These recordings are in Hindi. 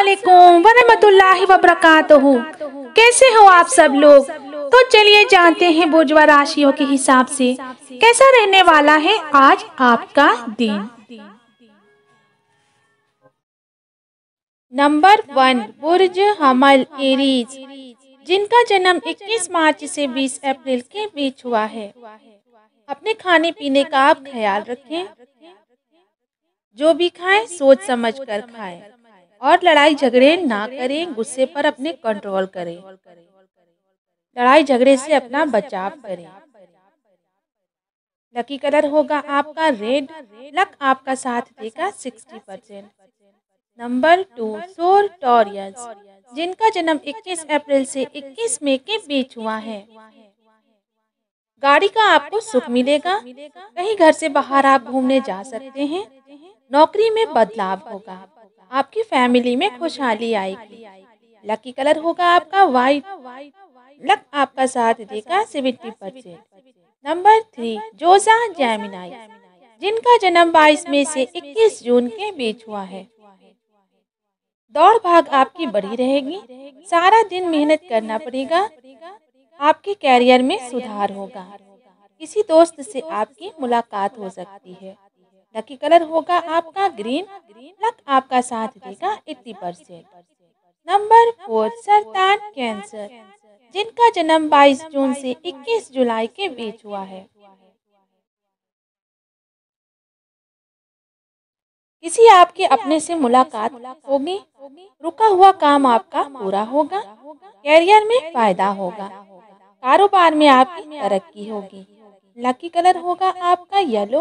अस्सलामुअलैकुम वरहमतुल्लाहि वबरकातुहू। कैसे हो आप सब लोग। तो चलिए जानते हैं बुर्जुआ राशियों के हिसाब से कैसा रहने वाला है आज आपका दिन। नंबर 1 बुर्ज हमल एरीज, जिनका जन्म 21 मार्च से 20 अप्रैल के बीच हुआ है। अपने खाने पीने का आप ख्याल रखें। जो भी खाएं सोच समझ कर खाएं और लड़ाई झगड़े ना करें। गुस्से पर अपने कंट्रोल करें। लड़ाई झगड़े से अपना बचाव करें। लकी कलर होगा आपका रेड। लक आपका साथ देगा 60%। नंबर 2 टॉरस, जिनका जन्म 21 अप्रैल से 21 मई के बीच हुआ है। गाड़ी का आपको सुख मिलेगा। कहीं घर से बाहर आप घूमने जा सकते हैं। नौकरी में बदलाव होगा। आपकी फैमिली में खुशहाली आएगी। लकी कलर होगा आपका व्हाइट। लक आपका साथ देगा 70%। नंबर 3 जोजा जेमिनाई, जिनका जन्म 22 मई से 21 जून के बीच हुआ है। दौड़ भाग आपकी बढ़ी रहेगी। सारा दिन मेहनत करना पड़ेगा। आपके कैरियर में सुधार होगा। किसी दोस्त से आपकी मुलाकात हो सकती है। लकी कलर होगा आपका ग्रीन। लक आपका साथ देगा 80%। नंबर 4 सरतान कैंसर, जिनका जन्म 22 जून से 21 जुलाई के बीच हुआ है। किसी आपके अपने से मुलाकात होगी। रुका हुआ काम आपका पूरा होगा। कैरियर में फायदा होगा। कारोबार में आपकी तरक्की होगी। लकी कलर होगा आपका येलो।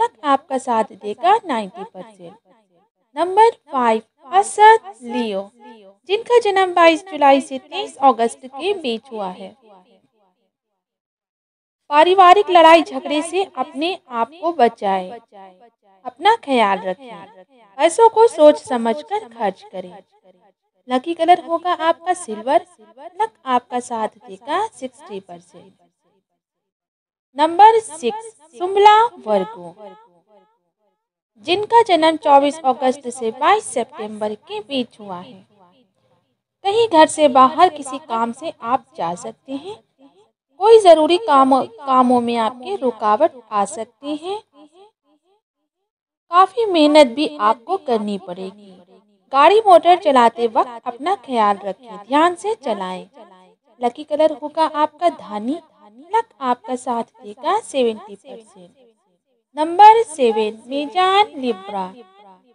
लक आपका साथ देगा 90%। नंबर 5 असद लियो, जिनका जन्म 22 जुलाई से 23 अगस्त के बीच हुआ है। पारिवारिक लड़ाई झगड़े से अपने आप को बचाएं। अपना ख्याल रखें। पैसों को सोच समझकर खर्च करें। लकी कलर होगा आपका सिल्वर। लक आपका साथ देगा 60%। नंबर 6 सुमला वर्गो, जिनका जन्म 24 अगस्त से 22 सितंबर के बीच हुआ है। कहीं घर से बाहर किसी काम से आप जा सकते हैं। कोई जरूरी कामों में आपके रुकावट आ सकती है। काफी मेहनत भी आपको करनी पड़ेगी। गाड़ी मोटर चलाते वक्त अपना ख्याल रखें। ध्यान से चलाएं। लकी कलर होगा आपका धानी। लक आपका साथ देगा 70%। नंबर 7 मेजान लिब्रा,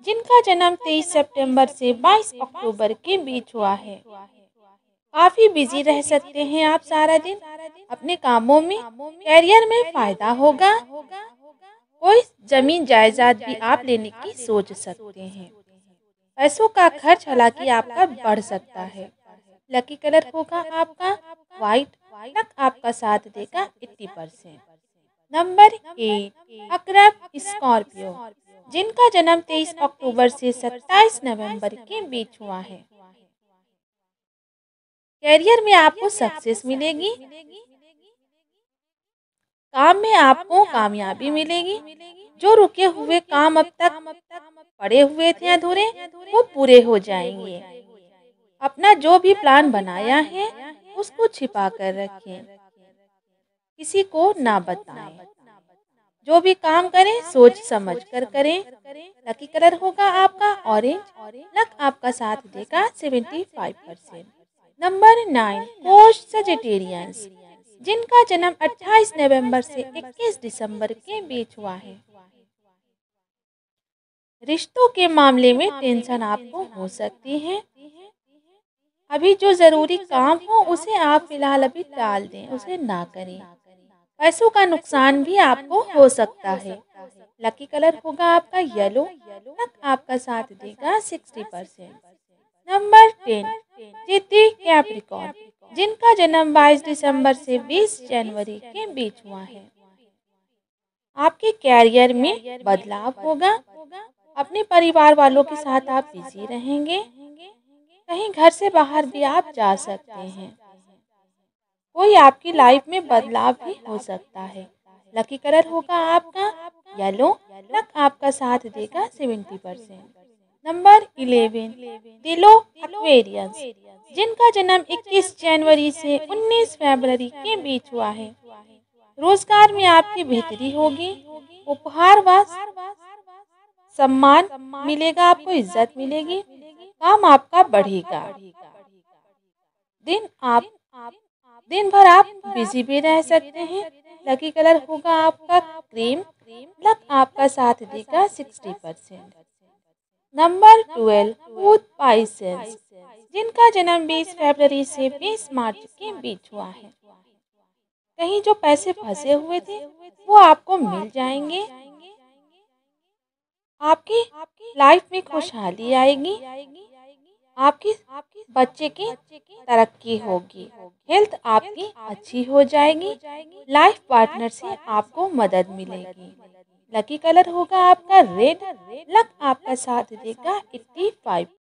जिनका जन्म 23 सितंबर से 22 अक्टूबर के बीच हुआ है। काफी बिजी रह सकते हैं आप सारा दिन अपने कामों में। कैरियर में फायदा होगा। कोई जमीन जायदाद भी आप लेने की सोच सकते हैं। पैसों का खर्च हालांकि आपका बढ़ सकता है। लकी कलर होगा आपका व्हाइट। लक आपका साथ देगा 80%। नंबर 8 अक्रब स्कॉर्पियो, जिनका जन्म 23 अक्टूबर से 27 नवंबर के बीच हुआ है। कैरियर में आपको सक्सेस मिलेगी। काम में आपको कामयाबी मिलेगी। जो रुके हुए काम अब तक पड़े हुए थे अधूरे, वो पूरे हो जाएंगे। अपना जो भी प्लान बनाया है उसको छिपा कर रखें। किसी को ना बताएं। जो भी काम करें सोच समझ कर करें। लकी कलर होगा आपका ऑरेंज। लक आपका साथ देगा 75%। नंबर 9 कोष सजिटेरियंस, जिनका जन्म 28 नवंबर से 21 दिसंबर के बीच हुआ है। रिश्तों के मामले में टेंशन आपको हो सकती है। अभी जो जरूरी काम हो उसे आप फिलहाल अभी टाल दें, उसे ना करें। पैसों का नुकसान भी आपको हो सकता है। लकी कलर होगा आपका येलो। लक आपका साथ देगा 60%। नंबर 10 जिति कैप्रिकॉर्न, जिनका जन्म 22 दिसंबर से 20 जनवरी के बीच हुआ है। आपके कैरियर में बदलाव होगा। अपने परिवार वालों के साथ आप बिजी रहेंगे। कहीं घर से बाहर भी आप जा सकते हैं। कोई आपकी लाइफ में बदलाव भी हो सकता है। लकी कलर होगा आपका येलो। लक आपका साथ देगा 70%। नंबर 11 दिलो एक्वेरियंस, जिनका जन्म 21 जनवरी से 19 फरवरी के बीच हुआ है। रोजगार में आपकी बेहतरी होगी। उपहार व सम्मान मिलेगा, आपको इज्जत मिलेगी, काम आपका बढ़ेगा। दिन भर आप बिजी भी रह सकते हैं। लकी कलर होगा आपका क्रीम। लक आपका साथ देगा 60%। नंबर 12 बूथ पाइसेंस, जिनका जन्म 20 फरवरी से 20 मार्च के बीच हुआ है। कहीं जो पैसे फंसे हुए थे वो आपको मिल जाएंगे। आपकी लाइफ में खुशहाली आएगी। आपकी बच्चे की तरक्की होगी। हेल्थ आपकी अच्छी हो जाएगी। लाइफ पार्टनर से आपको मदद मिलेगी। लकी कलर होगा आपका रेड। लक आपका साथ देगा 85%।